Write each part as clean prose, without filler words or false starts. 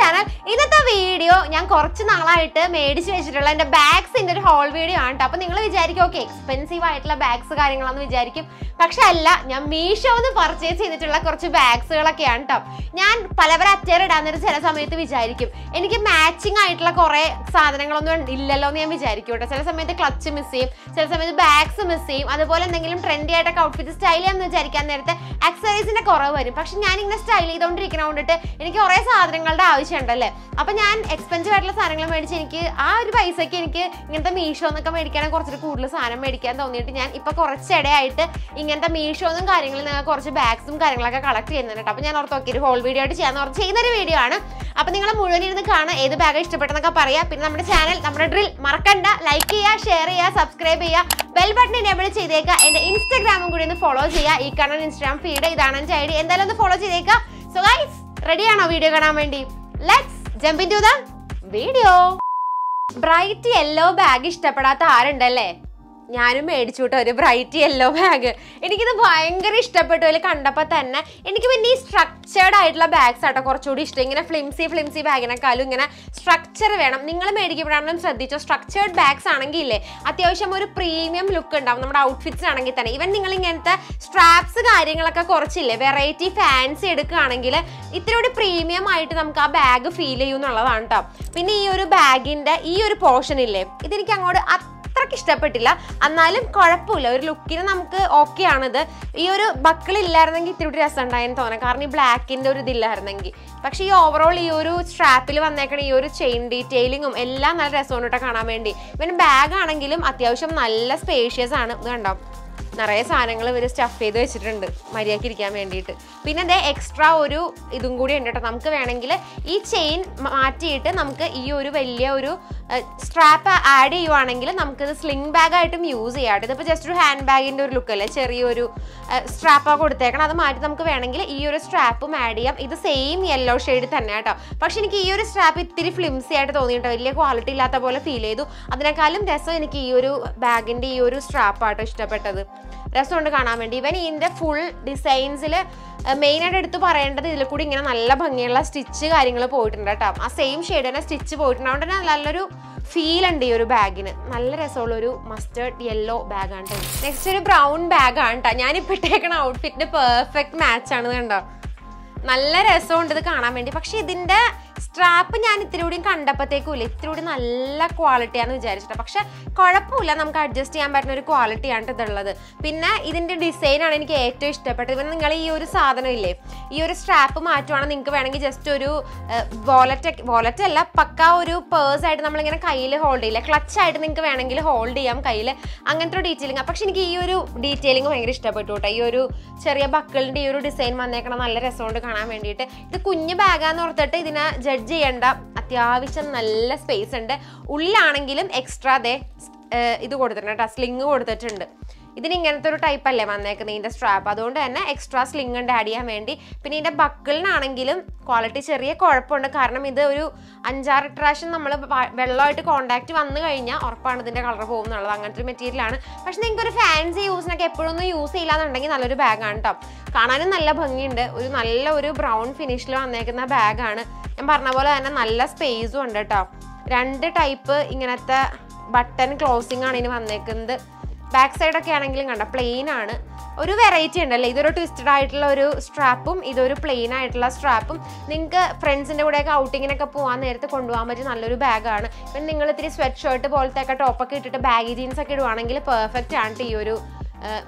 channel. This video ഞാൻ കുറച്ച് നാളായിട്ട് മേടിച്ചു വെച്ചിട്ടുള്ള എൻ്റെ ബാഗ്സിന്റെ ഒരു ഹോൾ വീഡിയോ ആണ് ട്ടോ. അപ്പോൾ നിങ്ങൾ വിചാരിക്കും ഓക്കേ എക്സ്പെൻസീവ് ആയിട്ടുള്ള ബാഗ്സ് കാര്യങ്ങളാണ് വിചാരിക്കും. പക്ഷേ അല്ല ഞാൻ മീഷോന്ന് പർച്ചേസ് ചെയ്തിട്ടുള്ള കുറച്ച് ബാഗ്സുകളൊക്കെയാണ് ട്ടോ. ഞാൻ പലവര അറ്റയർ ഇടാൻ ഒരു ചില സമയത്ത് വിചാരിക്കും എനിക്ക് മാച്ചിങ് ആയിട്ടുള്ള കുറേ സാധനങ്ങളൊന്നും ഇല്ലല്ലോ എന്ന് ഞാൻ വിചാരിക്കും ട്ടോ. ചില സമയത്ത് ക്ലച്ച് മിസ് ചെയ്യും, ചില സമയത്ത് ബാഗ്സ് മിസ് ചെയ്യും. അതുപോലെ എന്തെങ്കിലും ട്രെൻഡി ആയിട്ടൊക്കെ ഔട്ട്ഫിറ്റ് സ്റ്റൈൽ ചെയ്യാമെന്ന് വിചാരിക്കാൻ നേരത്തെ ആക്സസറീസിന്റെ കുറവ് വരും. പക്ഷേ ഞാൻ ഇങ്ങനെ സ്റ്റൈൽ ചെയ്തുകൊണ്ടിരിക്കണ കൊണ്ടിട്ട് എനിക്ക് കുറേ സാധനങ്ങളുടെ ആവശ്യമുണ്ടല്ലേ. അപ്പോൾ ഞാൻ എക്സ്പെൻസീവ് ആയിട്ടുള്ള സാധനങ്ങൾ മേടിച്ച് എനിക്ക് ആ ഒരു പൈസയ്ക്ക് എനിക്ക് ഇങ്ങനത്തെ മീഷോ എന്നൊക്കെ മേടിക്കാനും കുറച്ചൊരു കൂടുതൽ സാധനം മേടിക്കാൻ തോന്നിയിട്ട് ഞാൻ ഇപ്പോൾ കുറച്ചിടയായിട്ട് ഇങ്ങനത്തെ മീഷോന്നും കാര്യങ്ങളിൽ നിങ്ങൾ കുറച്ച് ബാഗ്സും കാര്യങ്ങളൊക്കെ കളക്ട് ചെയ്യുന്നുണ്ട്. അപ്പോൾ ഞാൻ ഓർത്ത് നോക്കി ഒരു ഹോൾ വീഡിയോ ആയിട്ട് ചെയ്യാൻ ഓർത്ത് ചെയ്യുന്നൊരു വീഡിയോ ആണ്. അപ്പോൾ നിങ്ങൾ മുഴുവൻ ഇരുന്ന് കാണാൻ ഏത് ബാഗ് ഇഷ്ടപ്പെട്ടെന്നൊക്കെ പറയാം. പിന്നെ നമ്മുടെ ചാനൽ നമ്മുടെ ഡ്രിൽ മറക്കണ്ട, ലൈക്ക് ചെയ്യുക, ഷെയർ ചെയ്യുക, സബ്സ്ക്രൈബ് ചെയ്യുക, ബെൽ ബട്ടൺ എനേബിൾ ചെയ്തേക്കുക. എൻ്റെ ഇൻസ്റ്റാഗ്രാമും കൂടി ഒന്ന് ഫോളോ ചെയ്യുക. ഈ കാണാൻ ഇൻസ്റ്റാഗ്രാം ഫീഡ് ഇതാണ് എൻ്റെ ഐ ഡി, എന്തായാലും ഒന്ന് ഫോളോ ചെയ്തേക്കുക. സോ ഗൈസ് റെഡിയാണോ വീഡിയോ കാണാൻ വേണ്ടി? Let's jump into the video. Bright yellow bag ഇഷ്ടപ്പെടാത്ത ആരുണ്ടല്ലേ? ഞാനും മേടിച്ചു കേട്ടോ ഒരു ബ്രൈറ്റ് യെല്ലോ ബാഗ്. എനിക്കിത് ഭയങ്കര ഇഷ്ടപ്പെട്ടു. അതിൽ കണ്ടപ്പോൾ തന്നെ എനിക്ക് പിന്നെ ഈ സ്ട്രക്ചേർഡ് ആയിട്ടുള്ള ബാഗ്സ് ആട്ടോ കുറച്ചുകൂടി ഇഷ്ടം. ഇങ്ങനെ ഫ്ലിംസി ബാഗിനെക്കാളും ഇങ്ങനെ സ്ട്രക്ചർ വേണം. നിങ്ങൾ മേടിക്കുമ്പോഴാണെങ്കിലും ശ്രദ്ധിച്ചോ, സ്ട്രക്ചേർഡ് ബാഗ്സ് ആണെങ്കിൽ ഇല്ലേ അത്യാവശ്യം ഒരു പ്രീമിയം ലുക്ക് ഉണ്ടാവും നമ്മുടെ ഔട്ട്ഫിറ്റ്സിനാണെങ്കിൽ തന്നെ. ഈവൻ നിങ്ങൾ ഇങ്ങനത്തെ സ്ട്രാപ്സ് കാര്യങ്ങളൊക്കെ കുറച്ചില്ലേ വെറൈറ്റി ഫാൻസി എടുക്കുകയാണെങ്കിൽ ഇത്തിരി പ്രീമിയം ആയിട്ട് നമുക്ക് ആ ബാഗ് ഫീൽ ചെയ്യുന്നുള്ളതാണ് കേട്ടോ. പിന്നെ ഈ ഒരു ബാഗിൻ്റെ ഈ ഒരു പോർഷൻ ഇല്ലേ ഇതെനിക്ക് അങ്ങോട്ട് അത്രയ്ക്ക് ഇഷ്ടപ്പെട്ടില്ല. എന്നാലും കുഴപ്പമില്ല, ഒരു ലുക്കിന് നമുക്ക് ഓക്കെ ആണിത്. ഈ ഒരു ബക്കിളില്ലായിരുന്നെങ്കിൽ ഇത്തിരി രസം ഉണ്ടായെന്ന് തോന്നാം, കാരണം ഈ ബ്ലാക്കിൻ്റെ ഒരു ഇതില്ലായിരുന്നെങ്കിൽ. പക്ഷേ ഈ ഓവറോൾ ഈ ഒരു സ്ട്രാപ്പിൽ വന്നേക്കണ ഈ ഒരു ചെയിൻ ഡീറ്റെയിലിങ്ങും എല്ലാം നല്ല രസമാണ് കേട്ടോ കാണാൻ വേണ്ടി. പിന്നെ ബാഗാണെങ്കിലും അത്യാവശ്യം നല്ല സ്പേഷ്യസ് ആണ്. ഇത് കണ്ടോ നിറയെ സാധനങ്ങൾ ഇവർ സ്റ്റഫ് ചെയ്ത് വെച്ചിട്ടുണ്ട് മര്യാദയ്ക്ക് ഇരിക്കാൻ വേണ്ടിയിട്ട്. പിന്നെ അതേ എക്സ്ട്രാ ഒരു ഇതും കൂടി ഉണ്ട് കേട്ടോ. നമുക്ക് വേണമെങ്കിൽ ഈ ചെയിൻ മാറ്റിയിട്ട് നമുക്ക് ഈ ഒരു വലിയ ഒരു സ്ട്രാപ്പ് ആഡ് ചെയ്യുവാണെങ്കിൽ നമുക്കിത് സ്ലിംഗ് ബാഗായിട്ടും യൂസ് ചെയ്യാം കേട്ടോ. ഇതിപ്പോൾ ജസ്റ്റ് ഒരു ഹാൻഡ് ബാഗിൻ്റെ ഒരു ലുക്കല്ലേ, ചെറിയൊരു സ്ട്രാപ്പാണ് കൊടുത്തേക്കണം. അത് മാറ്റി നമുക്ക് വേണമെങ്കിൽ ഈ ഒരു സ്ട്രാപ്പും ആഡ് ചെയ്യാം. ഇത് സെയിം യെല്ലോ ഷെയ്ഡ് തന്നെ കേട്ടോ. പക്ഷേ എനിക്ക് ഈ ഒരു സ്ട്രാപ്പ് ഇത്തിരി ഫ്ലിംസി ആയിട്ട് തോന്നി കേട്ടോ, വലിയ ക്വാളിറ്റി ഇല്ലാത്ത പോലെ ഫീൽ ചെയ്തു. അതിനേക്കാളും രസം എനിക്ക് ഈ ഒരു ബാഗിൻ്റെ ഈ ഒരു സ്ട്രാപ്പാട്ടോ ഇഷ്ടപ്പെട്ടത്. രസമുണ്ട് കാണാൻ വേണ്ടി. ഇവൻ ഇതിൻ്റെ ഫുൾ ഡിസൈൻസിൽ മെയിനായിട്ട് എടുത്ത് പറയേണ്ടത് ഇതിൽ കൂടി ഇങ്ങനെ നല്ല ഭംഗിയുള്ള സ്റ്റിച്ച് കാര്യങ്ങൾ പോയിട്ടുണ്ട് കേട്ടോ. ആ സെയിം ഷെയ്ഡ് തന്നെ സ്റ്റിച്ച് പോയിട്ടുണ്ട്. അതുകൊണ്ട് തന്നെ നല്ലൊരു ഫീൽ ഉണ്ട് ഈ ഒരു ബാഗിന്. നല്ല രസമുള്ളൊരു മസ്റ്റേർഡ് യെല്ലോ ബാഗാണ് കേട്ടോ. നെക്സ്റ്റ് ഒരു ബ്രൗൺ ബാഗാണ് കേട്ടോ. ഞാനിപ്പോൾ ഇട്ടേക്കണ ഔട്ട്ഫിറ്റിന് പെർഫെക്റ്റ് മാച്ചാണ് കണ്ടോ. നല്ല രസമുണ്ട് ഇത് കാണാൻ വേണ്ടി. പക്ഷേ ഇതിൻ്റെ സ്ട്രാപ്പ് ഞാൻ ഇത്തിരി കൂടി കണ്ടപ്പോഴത്തേക്കും ഇല്ല ഇത്തിരി കൂടി നല്ല ക്വാളിറ്റിയാണെന്ന് വിചാരിച്ചിട്ട്, പക്ഷെ കുഴപ്പമില്ല, നമുക്ക് അഡ്ജസ്റ്റ് ചെയ്യാൻ പറ്റുന്ന ഒരു ക്വാളിറ്റിയാണ് ഇതുള്ളത്. പിന്നെ ഇതിൻ്റെ ഡിസൈനാണ് എനിക്ക് ഏറ്റവും ഇഷ്ടപ്പെട്ടത്. പിന്നെ നിങ്ങൾ ഈ ഒരു സാധനം ഇല്ലേ ഈ ഒരു സ്ട്രാപ്പ് മാറ്റുവാണെങ്കിൽ നിങ്ങൾക്ക് വേണമെങ്കിൽ ജസ്റ്റ് ഒരു വോലറ്റ് അല്ല പക്കാ ഒരു പേഴ്സ് ആയിട്ട് നമ്മളിങ്ങനെ കയ്യിൽ ഹോൾഡ് ചെയ്യില്ല, ക്ലച്ചായിട്ട് നിങ്ങൾക്ക് വേണമെങ്കിൽ ഹോൾഡ് ചെയ്യാം കയ്യിൽ, അങ്ങനത്തെ ഒരു ഡീറ്റെയിലിംഗ്. പക്ഷെ എനിക്ക് ഈ ഒരു ഡീറ്റെയിലിംഗ് ഭയങ്കര ഇഷ്ടപ്പെട്ടു കേട്ടോ. ഈ ഒരു ചെറിയ ബക്കിളിൻ്റെ ഈ ഒരു ഡിസൈൻ വന്നേക്കണം, നല്ല രസമുണ്ട് കാണാൻ വേണ്ടിയിട്ട്. ഇത് കുഞ്ഞ് ബാഗാന്ന് ഓർത്തിട്ട് ഇതിനെ ജഡ്ജ് ചെയ്യേണ്ട, അത്യാവശ്യം നല്ല സ്പേസ് ഉണ്ട്. ഉള്ളിലാണെങ്കിലും എക്സ്ട്രാ ദേ ഇത് കൊടുത്തിട്ടുണ്ട് കേട്ടോ, സ്ലിംഗ് കൊടുത്തിട്ടുണ്ട്. ഇതിനിങ്ങനത്തെ ഒരു ടൈപ്പ് അല്ലേ വന്നേക്കുന്നത് ഇതിൻ്റെ സ്ട്രാപ്പ്, അതുകൊണ്ട് തന്നെ എക്സ്ട്രാ സ്ലിംഗ് ഉണ്ട് ആഡ് ചെയ്യാൻ വേണ്ടി. പിന്നെ ഇതിൻ്റെ ബക്കിളിനാണെങ്കിലും ക്വാളിറ്റി ചെറിയ കുഴപ്പമുണ്ട്, കാരണം ഇത് ഒരു 5-6 പ്രാവശ്യം നമ്മൾ വെള്ളമായിട്ട് കോണ്ടാക്ട് വന്നു കഴിഞ്ഞാൽ ഉറപ്പാണ് ഇതിൻ്റെ കളർ പോകുന്നുള്ളത്. അങ്ങനത്തെ ഒരു മെറ്റീരിയലാണ്. പക്ഷേ നിങ്ങൾക്കൊരു ഫാൻസി യൂസിനൊക്കെ എപ്പോഴൊന്നും യൂസ് ചെയ്യില്ലാന്നുണ്ടെങ്കിൽ നല്ലൊരു ബാഗാണ് കേട്ടോ. കാണാനും നല്ല ഭംഗിയുണ്ട്. ഒരു നല്ല ഒരു ബ്രൗൺ ഫിനിഷിൽ വന്നേക്കുന്ന ബാഗാണ്. ഞാൻ പറഞ്ഞ പോലെ തന്നെ നല്ല സ്പേസും ഉണ്ട് കേട്ടോ. 2 ടൈപ്പ് ഇങ്ങനത്തെ ബട്ടൺ ക്ലോസിംഗ് ആണ് ഇനി വന്നേക്കുന്നത്. ബാക്ക് സൈഡൊക്കെ ആണെങ്കിലും കണ്ട പ്ലെയിൻ ആണ്. ഒരു വെറൈറ്റി ഉണ്ടല്ലേ, ഇതൊരു ട്വിസ്റ്റഡ് ആയിട്ടുള്ള ഒരു സ്ട്രാപ്പും ഇതൊരു പ്ലെയിൻ ആയിട്ടുള്ള സ്ട്രാപ്പും. നിങ്ങൾക്ക് ഫ്രണ്ട്സിൻ്റെ കൂടെയൊക്കെ ഔട്ടിങ്ങിനൊക്കെ പോകാൻ നേരത്തെ കൊണ്ടുപോകാൻ പറ്റിയ നല്ലൊരു ബാഗാണ്. പിന്നെ നിങ്ങൾ ഇത്തിരി സ്വെറ്റ് ഷർട്ട് പോലത്തെയൊക്കെ ടോപ്പൊക്കെ ഇട്ടിട്ട് ബാഗി ജീൻസൊക്കെ ഇടുവാണെങ്കിൽ പെർഫെക്റ്റ് ആണ് ഈ ഒരു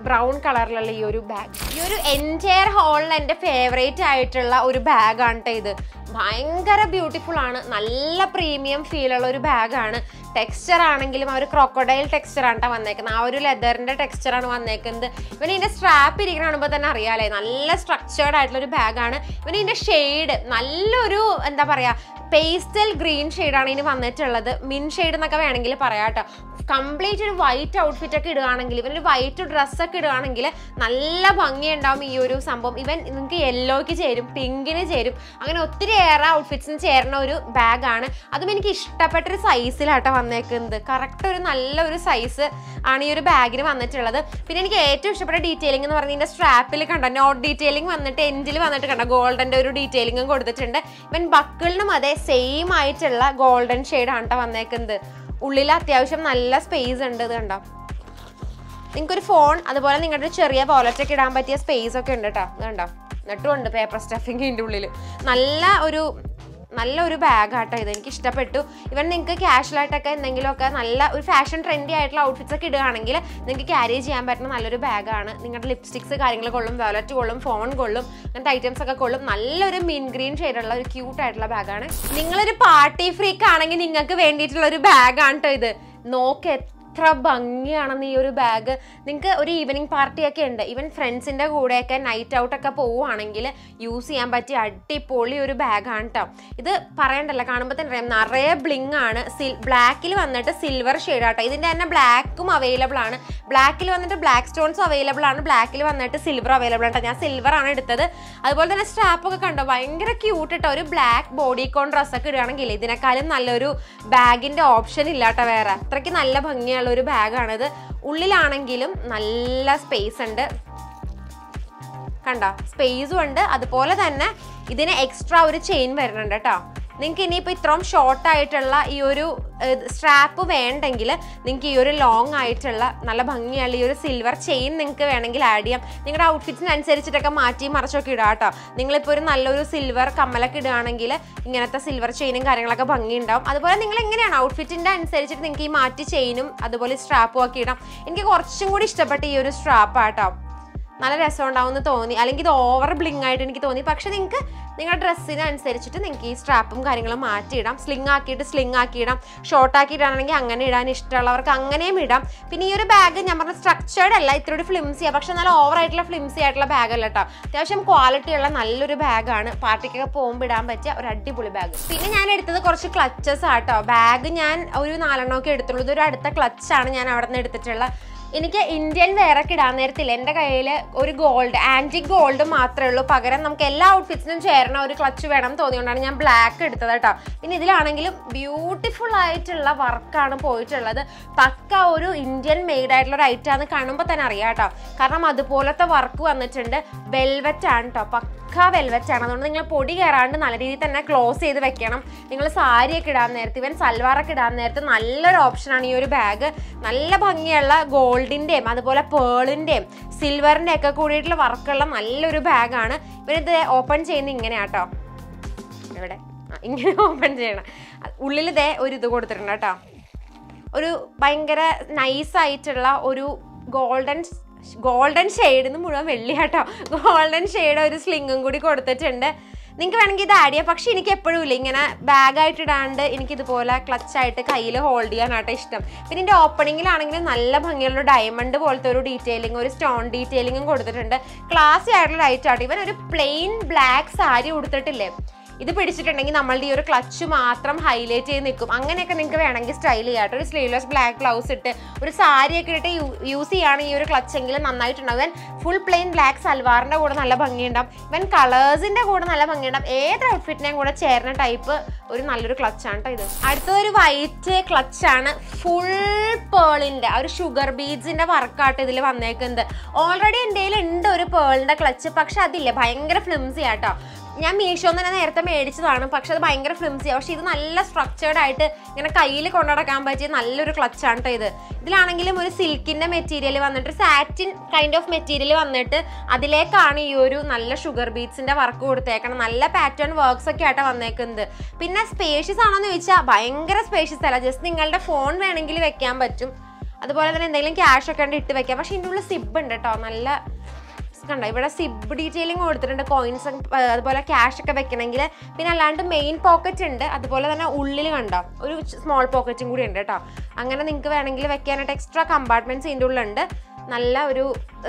ബ്രൗൺ കളറിലുള്ള ഈ ഒരു ബാഗ്. ഈ ഒരു എൻറ്റയർ ഹോളിൽ എൻ്റെ ഫേവറേറ്റ് ആയിട്ടുള്ള ഒരു ബാഗാണ് കേട്ടോ ഇത്. ഭയങ്കര ബ്യൂട്ടിഫുൾ ആണ്, നല്ല പ്രീമിയം ഫീലുള്ള ഒരു ബാഗാണ്. ടെക്സ്ചർ ആണെങ്കിലും ആ ഒരു ക്രോക്കോഡൈൽ ടെക്സ്ചറാണ് കേട്ടോ വന്നേക്കുന്നത്. ആ ഒരു ലെതറിൻ്റെ ടെക്സ്ചറാണ് വന്നേക്കുന്നത്. ഇവന് ഇതിൻ്റെ സ്ട്രാപ്പ് ഇരിക്കുന്ന കാണുമ്പോൾ തന്നെ അറിയാമല്ലേ നല്ല സ്ട്രക്ചേർഡ് ആയിട്ടുള്ളൊരു ബാഗാണ്. ഇവന് ഇതിൻ്റെ ഷെയ്ഡ് നല്ലൊരു എന്താ പറയുക പേസ്റ്റൽ ഗ്രീൻ ഷെയ്ഡാണ് ഇതിന് വന്നിട്ടുള്ളത്. മിൻ ഷെയ്ഡ് എന്നൊക്കെ വേണമെങ്കിൽ പറയാം കേട്ടോ. complete white outfit ഒക്കെ ഇടുകയാണെങ്കിൽ ഇവൻ ഒരു വൈറ്റ് ഡ്രസ്സ് ഒക്കെ ഇടുകയാണെങ്കിൽ നല്ല ഭംഗി ഉണ്ടാവും ഈ ഒരു സംഭവം. ഇവൻ നിങ്ങൾക്ക് യെല്ലോയ്ക്ക് ചേരും, പിങ്കിന് ചേരും, അങ്ങനെ ഒത്തിരി ഏറെ ഔട്ട്ഫിറ്റ്സിന് ചേരുന്ന ഒരു ബാഗാണ്. അതും എനിക്ക് ഇഷ്ടപ്പെട്ടൊരു സൈസിലാട്ടോ വന്നേക്കുന്നത്. കറക്റ്റ് ഒരു നല്ലൊരു സൈസ് ആണ് ഈ ഒരു ബാഗിന് വന്നിട്ടുള്ളത്. പിന്നെ എനിക്ക് ഏറ്റവും ഇഷ്ടപ്പെട്ട ഡീറ്റെയിലിംഗ് എന്ന് പറഞ്ഞാൽ ഇതിൻ്റെ സ്ട്രാപ്പിൽ കണ്ടോ നോട്ട് ഡീറ്റെയിലിംഗ് വന്നിട്ട് എൻഡിൽ വന്നിട്ട് കണ്ടോ ഗോൾഡൻ്റെ ഒരു ഡീറ്റെയിലിംഗും കൊടുത്തിട്ടുണ്ട്. ഇവൻ ബക്കിളിനും അതേ സെയിം ആയിട്ടുള്ള ഗോൾഡൻ ഷെയ്ഡാണ് കേട്ടോ വന്നേക്കുന്നത്. ഉള്ളിൽ അത്യാവശ്യം നല്ല സ്പേസ് ഉണ്ട്. ഇത് കണ്ടോ, നിങ്ങൾക്കൊരു ഫോൺ അതുപോലെ നിങ്ങളുടെ ചെറിയ വാലറ്റൊക്കെ ഇടാൻ പറ്റിയ സ്പേസ് ഒക്കെ ഉണ്ട് കേട്ടോ. ഇത് കണ്ടോ എന്നിട്ടുമുണ്ട് പേപ്പർ സ്റ്റഫിങ് ഇതിൻ്റെ ഉള്ളിൽ. നല്ലൊരു ബാഗാട്ടോ ഇത്, എനിക്ക് ഇഷ്ടപ്പെട്ടു. ഇവൻ നിങ്ങൾക്ക് ക്യാഷ്വലായിട്ടൊക്കെ എന്തെങ്കിലുമൊക്കെ നല്ല ഒരു ഫാഷൻ ട്രെൻഡി ആയിട്ടുള്ള ഔട്ട്ഫിറ്റ്സ് ഒക്കെ ഇടുകയാണെങ്കിൽ നിങ്ങൾക്ക് ക്യാരി ചെയ്യാൻ പറ്റുന്ന നല്ലൊരു ബാഗാണ്. നിങ്ങളുടെ ലിപ്സ്റ്റിക്സ് കാര്യങ്ങൾ കൊള്ളും, വാലറ്റ് കൊള്ളും, ഫോൺ കൊള്ളും, അങ്ങനത്തെ ഐറ്റംസ് ഒക്കെ കൊള്ളും. നല്ലൊരു മിൻ ഗ്രീൻ ഷെയ്ഡുള്ള ഒരു ക്യൂട്ടായിട്ടുള്ള ബാഗാണ്. നിങ്ങളൊരു പാർട്ടി ഫ്രീക്ക് ആണെങ്കിൽ നിങ്ങൾക്ക് വേണ്ടിയിട്ടുള്ളൊരു ബാഗാണ് കേട്ടോ ഇത്. നോക്ക് എത്ര ഭംഗിയാണെന്ന് ഈ ഒരു ബാഗ്. നിങ്ങൾക്ക് ഒരു ഈവനിങ് പാർട്ടിയൊക്കെ ഉണ്ട്, ഇവൻ ഫ്രണ്ട്സിൻ്റെ കൂടെയൊക്കെ നൈറ്റ് ഔട്ടൊക്കെ പോവുകയാണെങ്കിൽ യൂസ് ചെയ്യാൻ പറ്റിയ അടിപൊളി ഒരു ബാഗാണ് കേട്ടോ ഇത്. പറയണ്ടല്ലോ, കാണുമ്പോൾ തന്നെ അറിയാം, നിറയെ ബ്ലിങ് ആണ്. ബ്ലാക്കിൽ വന്നിട്ട് സിൽവർ ഷെയ്ഡാട്ടോ. ഇതിൻ്റെ തന്നെ ബ്ലാക്കും അവൈലബിൾ ആണ്. ബ്ലാക്കിൽ വന്നിട്ട് ബ്ലാക്ക് സ്റ്റോൺസ് അവൈലബിൾ ആണ്, ബ്ലാക്കിൽ വന്നിട്ട് സിൽവർ അവൈലബിൾ ആണ്. ഞാൻ സിൽവറാണ് എടുത്തത്. അതുപോലെ തന്നെ സ്ട്രാപ്പൊക്കെ കണ്ടോ, ഭയങ്കര ക്യൂട്ട് കേട്ടോ. ഒരു ബ്ലാക്ക് ബോഡി കോൺ ഡ്രസ്സൊക്കെ ഇടുകയാണെങ്കിൽ ഇതിനേക്കാളും നല്ലൊരു ബാഗിൻ്റെ ഓപ്ഷൻ ഇല്ലാട്ടോ വേറെ. അത്രയ്ക്ക് നല്ല ഭംഗിയാണ് ഒരു ബാഗാണിത്. ഉള്ളിലാണെങ്കിലും നല്ല സ്പേസ് ഉണ്ട് കണ്ടോ, സ്പേസും ഉണ്ട്. അതുപോലെ തന്നെ ഇതിന് എക്സ്ട്രാ ഒരു ചെയിൻ വരുന്നുണ്ട് കേട്ടോ. നിങ്ങൾക്ക് ഇനിയിപ്പോൾ ഇത്രയും ഷോർട്ടായിട്ടുള്ള ഈ ഒരു സ്ട്രാപ്പ് വേണ്ടെങ്കിൽ നിങ്ങൾക്ക് ഈ ഒരു ലോങ് ആയിട്ടുള്ള നല്ല ഭംഗിയുള്ള ഈ ഒരു സിൽവർ ചെയിൻ നിങ്ങൾക്ക് വേണമെങ്കിൽ ആഡ് ചെയ്യാം. നിങ്ങളുടെ ഔട്ട്ഫിറ്റ്സിനനുസരിച്ചിട്ടൊക്കെ മാറ്റി മറിച്ചൊക്കെ ഇടാം കേട്ടോ. നിങ്ങളിപ്പോൾ ഒരു നല്ലൊരു സിൽവർ കമ്മലൊക്കെ ഇടുകയാണെങ്കിൽ ഇങ്ങനത്തെ സിൽവർ ചെയിനും കാര്യങ്ങളൊക്കെ ഭംഗി ഉണ്ടാവും. അതുപോലെ നിങ്ങൾ എങ്ങനെയാണ് ഔട്ട്ഫിറ്റിൻ്റെ അനുസരിച്ചിട്ട് നിങ്ങൾക്ക് ഈ മാറ്റി ചെയിനും അതുപോലെ സ്ട്രാപ്പും ഒക്കെ ഇടാം. എനിക്ക് കുറച്ചും കൂടി ഇഷ്ടപ്പെട്ട ഈ ഒരു സ്ട്രാപ്പാട്ടോ. നല്ല രസമുണ്ടാവുമെന്ന് തോന്നി, അല്ലെങ്കിൽ ഇത് ഓവർ ബ്ലിങ് ആയിട്ട് എനിക്ക് തോന്നി. പക്ഷേ നിങ്ങൾക്ക് നിങ്ങളുടെ ഡ്രസ്സിനനുസരിച്ചിട്ട് നിങ്ങൾക്ക് ഈ സ്ട്രാപ്പും കാര്യങ്ങളും മാറ്റിയിടാം. സ്ലിങ് ആക്കിയിടാം, ഷോർട്ടാക്കിയിട്ടാണെങ്കിൽ അങ്ങനെ ഇടാൻ ഇഷ്ടമുള്ളവർക്ക് അങ്ങനെയും ഇടാം. പിന്നെ ഈ ഒരു ബാഗ് ഞാൻ പറഞ്ഞ സ്ട്രക്ചേർഡ് അല്ല, ഇത്തിരി ഒരു ഫ്ലിംസിയാണ്, പക്ഷെ നല്ല ഓവറായിട്ടുള്ള ഫ്ലിംസി ആയിട്ടുള്ള ബാഗല്ല കേട്ടോ. അത്യാവശ്യം ക്വാളിറ്റിയുള്ള നല്ലൊരു ബാഗാണ്. പാർട്ടിക്കൊക്കെ പോകുമ്പോൾ ഇടാൻ പറ്റിയ ഒരു അടിപൊളി ബാഗ്. പിന്നെ ഞാൻ എടുത്തത് കുറച്ച് ക്ലച്ചസ് ആട്ടോ. ബാഗ് ഞാൻ ഒരു 4 എണ്ണമൊക്കെ എടുത്തുള്ളൂ. ഇതൊരു അടുത്ത ക്ലച്ചാണ് ഞാൻ അവിടെ നിന്ന് എടുത്തിട്ടുള്ള. എനിക്ക് ഇന്ത്യൻ വെയറൊക്കെ ഇടാൻ നേരത്തില്ല എൻ്റെ കയ്യിൽ ഒരു ഗോൾഡ് ആൻറ്റിക് ഗോൾഡ് മാത്രമേ ഉള്ളൂ. പകരം നമുക്ക് എല്ലാ ഔട്ട്ഫിറ്റ്സിനും ചേരണ ഒരു ക്ലച്ച് വേണം തോന്നിയോണ്ടാണ് ഞാൻ ബ്ലാക്ക് എടുത്തത് കേട്ടോ. പിന്നെ ഇതിലാണെങ്കിലും ബ്യൂട്ടിഫുൾ ആയിട്ടുള്ള വർക്കാണ് പോയിട്ടുള്ളത്. പക്ക ഒരു ഇന്ത്യൻ മെയ്ഡ് ആയിട്ടുള്ള ഒരു ഐറ്റം ആണ്, കാണുമ്പോൾ തന്നെ അറിയാം കേട്ടോ. കാരണം അതുപോലത്തെ വർക്ക് വന്നിട്ടുണ്ട്. വെൽവെറ്റ് ആണ് കേട്ടോ, പക്ക വെൽവെറ്റ് ആണ്. അതുകൊണ്ട് നിങ്ങൾ പൊടി കയറാണ്ട് നല്ല രീതിയിൽ തന്നെ ക്ലോസ് ചെയ്ത് വെക്കണം. നിങ്ങൾ സാരിയൊക്കെ ഇടാൻ നേരത്ത്, ഇവൻ സൽവാറൊക്കെ ഇടാൻ നേരത്ത് നല്ലൊരു ഓപ്ഷനാണ് ഈ ഒരു ബാഗ്. നല്ല ഭംഗിയുള്ള ഗോൾഡിൻ്റെയും അതുപോലെ പേളിൻ്റെയും സിൽവറിൻ്റെയും ഒക്കെ കൂടിയിട്ടുള്ള വർക്കുള്ള നല്ലൊരു ബാഗാണ്. ഇവരിത് ഓപ്പൺ ചെയ്യുന്നത് ഇങ്ങനെയാട്ടോ. ഇവിടെ ഇങ്ങനെ ഓപ്പൺ ചെയ്യണം. ഉള്ളിലിതേ ഒരു ഇത് കൊടുത്തിട്ടുണ്ട് കേട്ടോ. ഒരു ഭയങ്കര നൈസായിട്ടുള്ള ഒരു ഗോൾഡൻ ഷെയ്ഡിൽ നിന്ന് മുഴുവൻ വെള്ളിയാട്ടോ. ഗോൾഡൻ ഷെയ്ഡ് ഒരു സ്ലിങ്ങും കൂടി കൊടുത്തിട്ടുണ്ട്. നിങ്ങൾക്ക് വേണമെങ്കിൽ ഇത് ആഡ് ചെയ്യാം. പക്ഷേ എനിക്ക് എപ്പോഴും ഇല്ല ഇങ്ങനെ ബാഗായിട്ടിടാണ്ട് എനിക്കിതുപോലെ ക്ലച്ചായിട്ട് കയ്യിൽ ഹോൾഡ് ചെയ്യാനായിട്ട് ഇഷ്ടം. പിന്നെ ഇതിൻ്റെ ഓപ്പണിങ്ങിലാണെങ്കിലും നല്ല ഭംഗിയുള്ള ഡയമണ്ട് പോലത്തെ ഒരു ഡീറ്റെയിലിംഗ്, ഒരു സ്റ്റോൺ ഡീറ്റെയിലിംഗും കൊടുത്തിട്ടുണ്ട്. ക്ലാസ്സി ആയിട്ടുള്ള ലൈറ്റ് ആട്ടോ. ഇവൻ ഒരു പ്ലെയിൻ ബ്ലാക്ക് സാരി കൊടുത്തിട്ടില്ലേ, ഇത് പിടിച്ചിട്ടുണ്ടെങ്കിൽ നമ്മളുടെ ഈ ഒരു ക്ലച്ച് മാത്രം ഹൈലൈറ്റ് ചെയ്ത് നിൽക്കും. അങ്ങനെയൊക്കെ നിങ്ങൾക്ക് വേണമെങ്കിൽ സ്റ്റൈൽ ചെയ്യാട്ടോ. ഒരു സ്ലീവ്ലെസ് ബ്ലാക്ക് ബ്ലൗസ് ഇട്ട് ഒരു സാരിയൊക്കെ ഇട്ട് യൂസ് ചെയ്യുകയാണെങ്കിൽ ഈ ഒരു ക്ലച്ചെങ്കിലും നന്നായിട്ടുണ്ടാവും. ഇവൻ ഫുൾ പ്ലെയിൻ ബ്ലാക്ക് സൽവാറിൻ്റെ കൂടെ നല്ല ഭംഗിയുണ്ടാവും. ഇവൻ കളേഴ്സിൻ്റെ കൂടെ നല്ല ഭംഗിയുണ്ടാവും. ഏത് ഔട്ട്ഫിറ്റിനെയും കൂടെ ചേരുന്ന ടൈപ്പ് ഒരു നല്ലൊരു ക്ലച്ചാണ് കേട്ടോ ഇത്. അടുത്തൊരു വൈറ്റ് ക്ലച്ചാണ്, ഫുൾ പേളിൻ്റെ ഒരു ഷുഗർ ബീഡ്സിൻ്റെ വർക്കാട്ടോ ഇതിൽ വന്നേക്കുന്നത്. ഓൾറെഡി എൻ്റെ കയ്യിൽ ഉണ്ട് ഒരു പേളിൻ്റെ ക്ലച്ച്, പക്ഷെ അതില്ല ഭയങ്കര ഫ്ലിംസി ആട്ടോ. ഞാൻ മീഷോന്ന് തന്നെ നേരത്തെ മേടിച്ചതാണ്, പക്ഷെ അത് ഭയങ്കര ഫ്ലിംസിയാണ്. പക്ഷെ ഇത് നല്ല സ്ട്രക്ചേർഡായിട്ട് ഇങ്ങനെ കയ്യിൽ കൊണ്ടു നടക്കാൻ പറ്റിയ നല്ലൊരു ക്ലച്ചാണ് കേട്ടോ ഇത്. ഇതിലാണെങ്കിലും ഒരു സിൽക്കിൻ്റെ മെറ്റീരിയൽ വന്നിട്ട് സാറ്റിൻ കൈൻഡ് ഓഫ് മെറ്റീരിയൽ വന്നിട്ട് അതിലേക്കാണ് ഈ ഒരു നല്ല ഷുഗർ ബീഡ്സിൻ്റെ വർക്ക് കൊടുത്തേക്കണം. നല്ല പാറ്റേൺ വർക്ക്സ് ഒക്കെ ആയിട്ടാണ് വന്നേക്കുന്നത്. പിന്നെ സ്പേഷ്യസ് ആണോന്ന് ചോദിച്ചാൽ ഭയങ്കര സ്പേഷ്യസ് അല്ല. ജസ്റ്റ് നിങ്ങളുടെ ഫോൺ വേണമെങ്കിൽ വെക്കാൻ പറ്റും. അതുപോലെ തന്നെ എന്തെങ്കിലും ക്യാഷ് ഒക്കെ ഉണ്ട് ഇട്ട് വെക്കാം. പക്ഷെ ഇതിൻ്റെ ഉള്ളിൽ സിബ് ഉണ്ട് കേട്ടോ. നല്ല കണ്ടോ ഇവിടെ സിബ് ഡീറ്റെയിലിംഗ് കൊടുത്തിട്ടുണ്ട്, കോയിൻസ് അതുപോലെ ക്യാഷ് ഒക്കെ വെക്കണമെങ്കിൽ. പിന്നെ അല്ലാണ്ട് മെയിൻ പോക്കറ്റ് ഉണ്ട്. അതുപോലെ തന്നെ ഉള്ളിൽ കണ്ടോ ഒരു സ്മോൾ പോക്കറ്റും കൂടി ഉണ്ട് കേട്ടോ. അങ്ങനെ നിങ്ങൾക്ക് വേണമെങ്കിൽ വെക്കാനായിട്ട് എക്സ്ട്രാ കമ്പാർട്ട്മെൻറ്റ്സ് ഇതിൻ്റെ ഉള്ളിലുണ്ട്. നല്ല ഒരു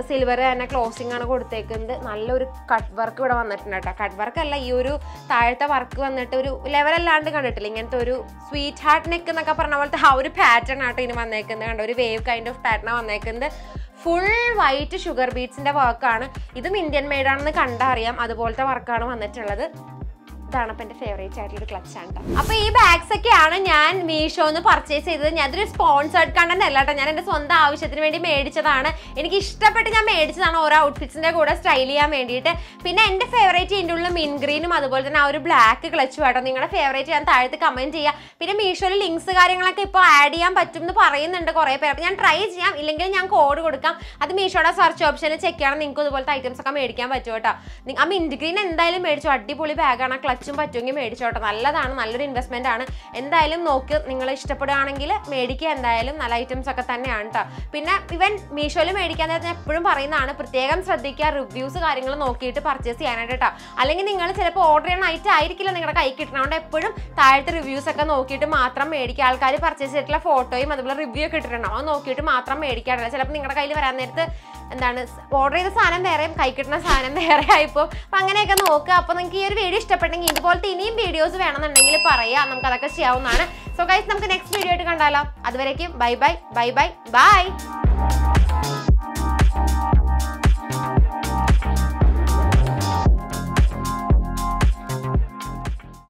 സിൽവർ തന്നെ ക്ലോസിംഗ് ആണ് കൊടുത്തേക്കുന്നത്. നല്ലൊരു കട്ട് വർക്ക് ഇവിടെ വന്നിട്ടുണ്ട് കേട്ടോ. കട്ട് വർക്ക് അല്ല, ഈ ഒരു താഴത്തെ വർക്ക് വന്നിട്ട് ഒരു ലെവലല്ലാണ്ട് കണ്ടിട്ടില്ല, ഇങ്ങനത്തെ ഒരു സ്വീറ്റ് ഹാർട്ട് നെക്ക് എന്നൊക്കെ പറഞ്ഞ പോലത്തെ ആ ഒരു പാറ്റേൺ ആട്ടോ ഇനി വന്നേക്കുന്നത്. കണ്ടോ, ഒരു വേവ് കൈൻഡ് ഓഫ് പാറ്റേൺ വന്നേക്കുന്നത്. ഫുൾ വൈറ്റ് ഷുഗർ ബീഡ്സിൻ്റെ വർക്കാണ്. ഇതും ഇന്ത്യൻ മെയ്ഡാണെന്ന് കണ്ടറിയാം, അതുപോലത്തെ വർക്കാണ് വന്നിട്ടുള്ളത്. ഇതാണ് അപ്പം എൻ്റെ ഫേവറേറ്റ് ആയിട്ടൊരു ക്ലച്ചാണ് കേട്ടോ. അപ്പോൾ ഈ ബാഗ്സൊക്കെയാണ് ഞാൻ മീഷോന്ന് പർച്ചേസ് ചെയ്തത്. ഞാനതൊരു സ്പോൺസേർഡ് കണ്ടന്റ് അല്ല കേട്ടോ, ഞാൻ എൻ്റെ സ്വന്തം ആവശ്യത്തിന് വേണ്ടി മേടിച്ചതാണ്. എനിക്ക് ഇഷ്ടപ്പെട്ട് ഞാൻ മേടിച്ചതാണ്, ഓരോ ഔട്ട്ഫിറ്റ്സിൻ്റെ കൂടെ സ്റ്റൈൽ ചെയ്യാൻ വേണ്ടിയിട്ട്. പിന്നെ എൻ്റെ ഫേവറേറ്റ് ഇതിൻ്റെ ഉള്ളിൽ മിൻഗ്രീനും അതുപോലെ തന്നെ ആ ഒരു ബ്ലാക്ക് ക്ലച്ചും ആട്ടോ. നിങ്ങളുടെ ഫേവറേറ്റ് ഞാൻ താഴത്ത് കമൻറ്റ് ചെയ്യുക. പിന്നെ മീഷോയിൽ ലിങ്ക്സ് കാര്യങ്ങളൊക്കെ ഇപ്പോൾ ആഡ് ചെയ്യാൻ പറ്റും എന്ന് പറയുന്നുണ്ട് കുറേ പേർ. അപ്പോൾ ഞാൻ ട്രൈ ചെയ്യാം, ഇല്ലെങ്കിൽ ഞാൻ കോഡ് കൊടുക്കാം. അത് മീഷോയുടെ സെർച്ച് ഓപ്ഷനിൽ ചെക്ക് ചെയ്യണം, നിങ്ങൾക്ക് ഇതുപോലത്തെ ഐറ്റംസൊക്കെ മേടിക്കാൻ പറ്റും കേട്ടോ. ആ മിൻഗ്രീൻ എന്തായാലും മേടിച്ചു, അടിപൊളി ബാഗാണ്. ആ പറ്റുമെങ്കിൽ മേടിച്ചോട്ടെ, നല്ലതാണ്, നല്ലൊരു ഇൻവെസ്റ്റ്മെന്റ് ആണ്. എന്തായാലും നോക്കി നിങ്ങൾ ഇഷ്ടപ്പെടുകയാണെങ്കിൽ മേടിക്കുക. എന്തായാലും നല്ല ഐറ്റംസ് ഒക്കെ തന്നെയാണ് കേട്ടോ. പിന്നെ ഇവൻ മീഷോയിൽ മേടിക്കാൻ നേരത്തെ എപ്പോഴും പറയുന്നതാണ്, പ്രത്യേകം ശ്രദ്ധിക്കുക, റിവ്യൂസ് കാര്യങ്ങൾ നോക്കിയിട്ട് പർച്ചേസ് ചെയ്യാനായിട്ട് കേട്ടോ. അല്ലെങ്കിൽ നിങ്ങൾ ചിലപ്പോൾ ഓർഡർ ചെയ്യുന്ന ഐറ്റം ആയിരിക്കില്ല നിങ്ങളുടെ കൈ കിട്ടണോണ്ട്. എപ്പോഴും താഴത്തെ റിവ്യൂസ് ഒക്കെ നോക്കിയിട്ട് മാത്രം മേടിക്കുക. ആൾക്കാർ പർച്ചേസ് ചെയ്തിട്ടുള്ള ഫോട്ടോയും അതുപോലെ റിവ്യൂ ഒക്കെ ഇട്ടിട്ടുണ്ടോ അത് നോക്കിയിട്ട് മാത്രം മേടിക്കാറില്ല. ചിലപ്പോൾ നിങ്ങളുടെ കയ്യിൽ വരാൻ നേരത്ത് എന്താണ് ഓർഡർ ചെയ്ത സാധനം വേറെയും കൈ കിട്ടുന്ന സാധനം വേറെ ആയിപ്പോൾ. അപ്പം അങ്ങനെയൊക്കെ നോക്കുക. അപ്പോൾ നിങ്ങൾക്ക് ഈ ഒരു വീഡിയോ ഇഷ്ടപ്പെട്ടെങ്കിൽ ഇതുപോലത്തെ ഇനിയും വീഡിയോസ് വേണമെന്നുണ്ടെങ്കിൽ പറയാം, നമുക്ക് അതൊക്കെ ചെയ്യാവുന്നതാണ്. സോ ഗൈസ്, നമുക്ക് നെക്സ്റ്റ് വീഡിയോ ആയിട്ട് കണ്ടാലോ. അതുവരേക്കും bye bye bye bye by.